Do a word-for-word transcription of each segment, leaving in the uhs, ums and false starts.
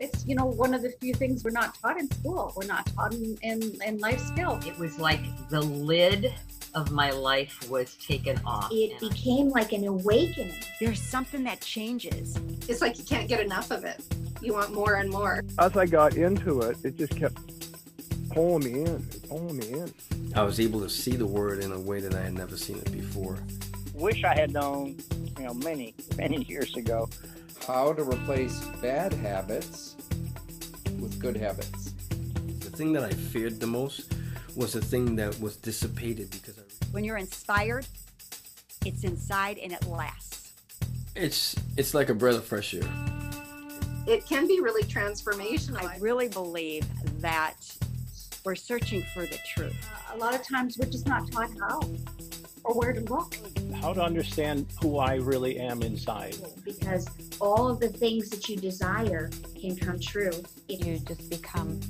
It's, you know, one of the few things we're not taught in school. We're not taught in, in, in life skills. It was like the lid of my life was taken off. It became like an awakening. There's something that changes. It's like you can't get enough of it. You want more and more. As I got into it, it just kept pulling me in, pulling me in. I was able to see the word in a way that I had never seen it before. Wish I had known, you know, many, many years ago. How to replace bad habits with good habits. The thing that I feared the most was the thing that was dissipated because I... When you're inspired, it's inside and it lasts. It's, it's like a breath of fresh air. It can be really transformational. I really believe that we're searching for the truth. Uh, a lot of times we're just not taught how or where to look. How to understand who I really am inside. Because all of the things that you desire can come true. You just become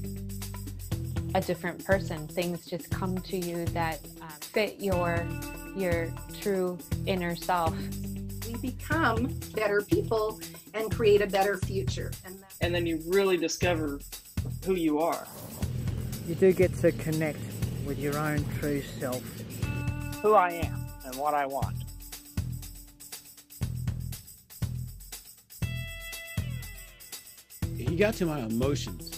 a different person. Things just come to you that um, fit your, your true inner self. We become better people and create a better future. And, and then you really discover who you are. You do get to connect with your own true self. Who I am and what I want. He got to my emotions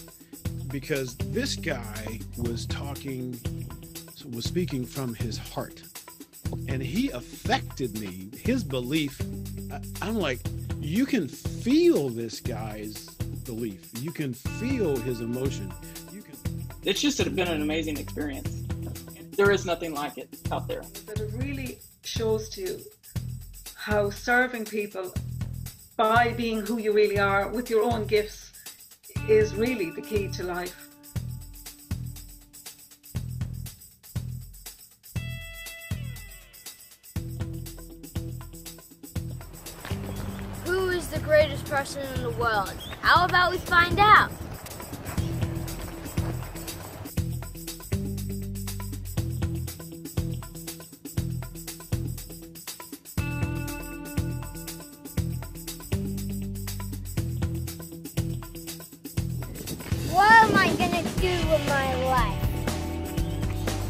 because this guy was talking, was speaking from his heart, and he affected me. His belief, I'm like, you can feel this guy's belief. You can feel his emotion. You can. It's just been an amazing experience. There is nothing like it out there. But it really shows to you how serving people by being who you really are with your own gifts is really the key to life. Who is the greatest person in the world? How about we find out?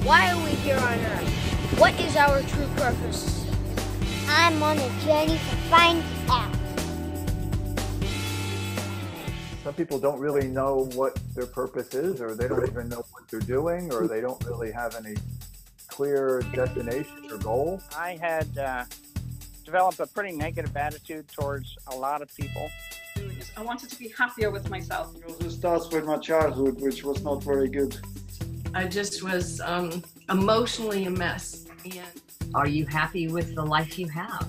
Why are we here on Earth? What is our true purpose? I'm on a journey to find out. Some people don't really know what their purpose is, or they don't even know what they're doing, or they don't really have any clear destination or goal. I had uh, developed a pretty negative attitude towards a lot of people. I wanted to be happier with myself. It also starts with my childhood, which was not very good. I just was um, emotionally a mess. Yeah. Are you happy with the life you have?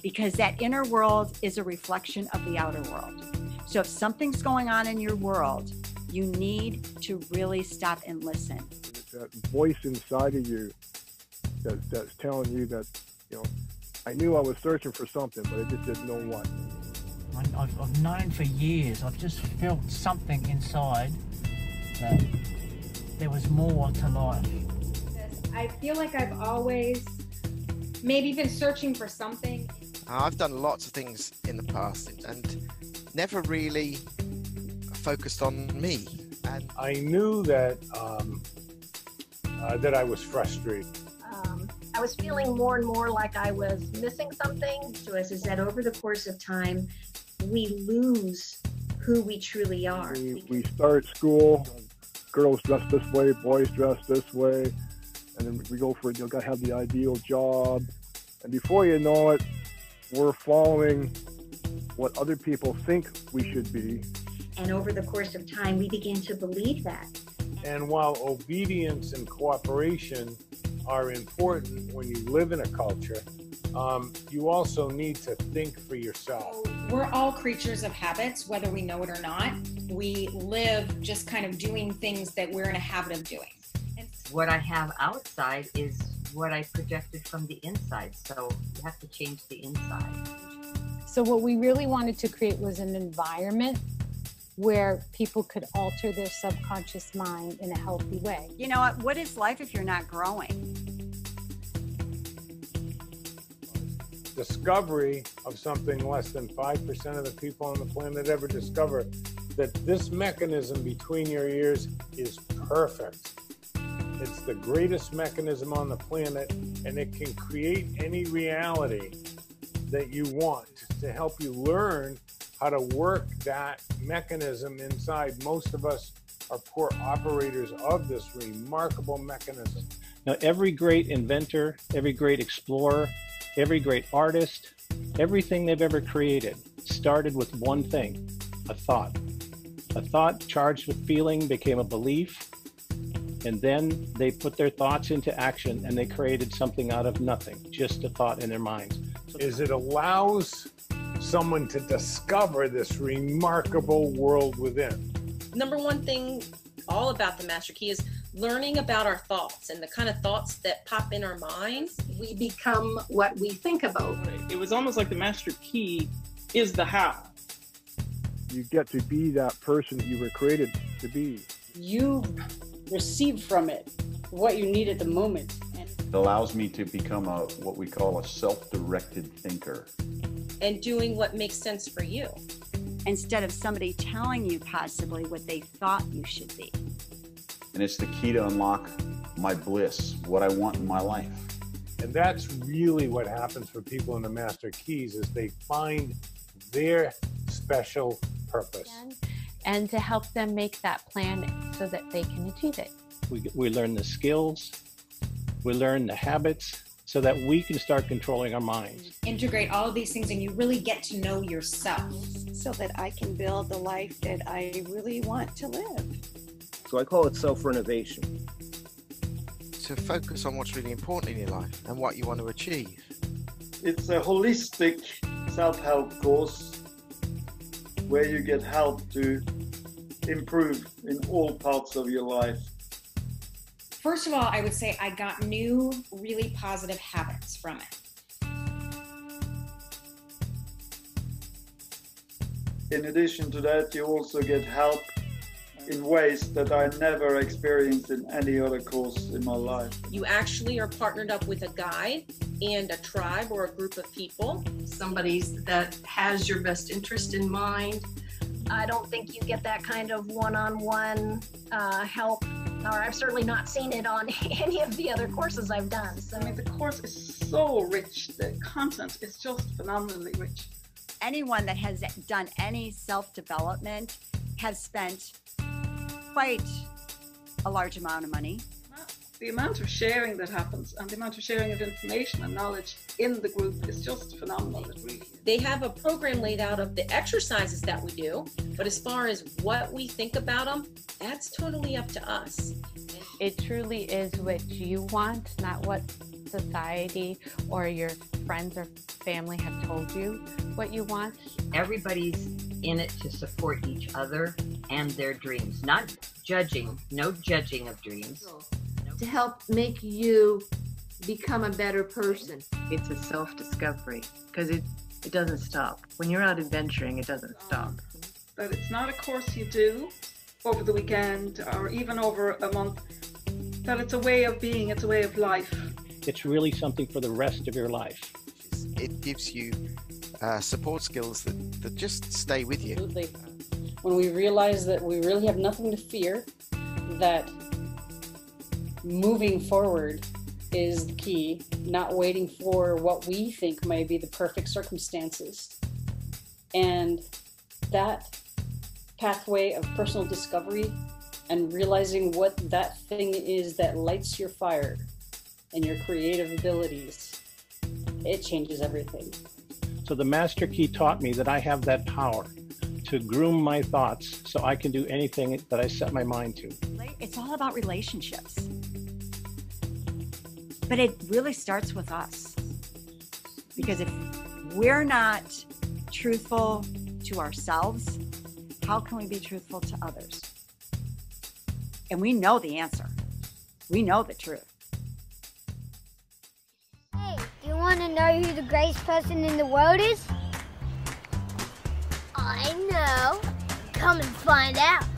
Because that inner world is a reflection of the outer world. So if something's going on in your world, you need to really stop and listen. That voice inside of you that, that's telling you that, you know, I knew I was searching for something, but I just didn't know what. I've, I've known for years, I've just felt something inside that there was more to life. I feel like I've always maybe been searching for something. I've done lots of things in the past and never really focused on me. And I knew that, um, uh, that I was frustrated. I was feeling more and more like I was missing something. So as is that over the course of time, we lose who we truly are. We, we start school, girls dress this way, boys dress this way, and then we go for it. You've got to have the ideal job. And before you know it, we're following what other people think we should be. And over the course of time, we begin to believe that. And while obedience and cooperation are important when you live in a culture, um, you also need to think for yourself. We're all creatures of habits, whether we know it or not. We live just kind of doing things that we're in a habit of doing. What I have outside is what I projected from the inside, so you have to change the inside. So what we really wanted to create was an environment where people could alter their subconscious mind in a healthy way. You know what, what is life if you're not growing? discovery of something less than five percent of the people on the planet ever discover, that this mechanism between your ears is perfect. It's the greatest mechanism on the planet, and it can create any reality that you want to help you learn how to work that mechanism inside. Most of us are poor operators of this remarkable mechanism. Now, every great inventor, every great explorer, every great artist, everything they've ever created started with one thing, a thought. A thought charged with feeling became a belief, and then they put their thoughts into action and they created something out of nothing, just a thought in their minds. Is it allows someone to discover this remarkable world within. Number one thing all about the Master Key is learning about our thoughts and the kind of thoughts that pop in our minds. We become what we think about. It was almost like the Master Key is the how. You get to be that person that you were created to be. You receive from it what you need at the moment. It allows me to become a what we call a self-directed thinker. And doing what makes sense for you. Instead of somebody telling you possibly what they thought you should be. And it's the key to unlock my bliss, what I want in my life. And that's really what happens for people in the Master Keys, is they find their special purpose. And to help them make that plan so that they can achieve it. We, we learn the skills, we learn the habits, so that we can start controlling our minds. Integrate all of these things and you really get to know yourself. So that I can build the life that I really want to live. So I call it self-renovation. To focus on what's really important in your life and what you want to achieve. It's a holistic self-help course where you get help to improve in all parts of your life. First of all, I would say I got new, really positive habits from it. In addition to that, you also get help in ways that I never experienced in any other course in my life. You actually are partnered up with a guide and a tribe or a group of people. Somebody that has your best interest in mind. I don't think you get that kind of one-on-one uh, help. Or I've certainly not seen it on any of the other courses I've done. So. I mean, the course is so rich. The content is just phenomenally rich. Anyone that has done any self-development has spent quite a large amount of money. The amount of sharing that happens and the amount of sharing of information and knowledge in the group is just phenomenal. They have a program laid out of the exercises that we do, but as far as what we think about them, that's totally up to us. It truly is what you want, not what society or your friends or family have told you what you want. Everybody's in it to support each other and their dreams, not judging, no judging of dreams. To help make you become a better person. It's a self-discovery because it, it doesn't stop. When you're out adventuring, it doesn't stop. But it's not a course you do over the weekend or even over a month, but it's a way of being, it's a way of life. It's really something for the rest of your life. It gives you uh, support skills that, that just stay with you. Absolutely. When we realize that we really have nothing to fear, that moving forward is the key, not waiting for what we think may be the perfect circumstances. And that pathway of personal discovery and realizing what that thing is that lights your fire and your creative abilities, it changes everything. So the Master Key taught me that I have that power to groom my thoughts so I can do anything that I set my mind to. It's all about relationships. But it really starts with us, because if we're not truthful to ourselves, how can we be truthful to others? And we know the answer. We know the truth. Hey, do you want to know who the greatest person in the world is? I know. Come and find out.